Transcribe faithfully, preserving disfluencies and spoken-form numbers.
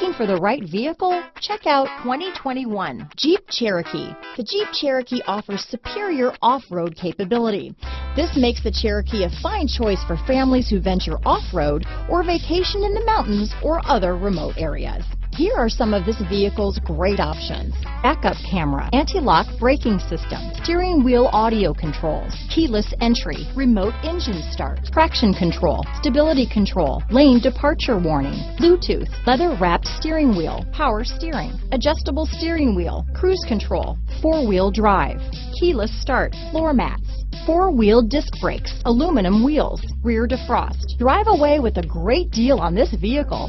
Looking for the right vehicle? Check out twenty twenty-one Jeep Cherokee. The Jeep Cherokee offers superior off-road capability. This makes the Cherokee a fine choice for families who venture off-road or vacation in the mountains or other remote areas. Here are some of this vehicle's great options: backup camera, anti-lock braking system, steering wheel audio controls, keyless entry, remote engine start, traction control, stability control, lane departure warning, Bluetooth, leather-wrapped steering wheel, power steering, adjustable steering wheel, cruise control, four-wheel drive, keyless start, floor mats, four-wheel disc brakes, aluminum wheels, rear defrost. Drive away with a great deal on this vehicle.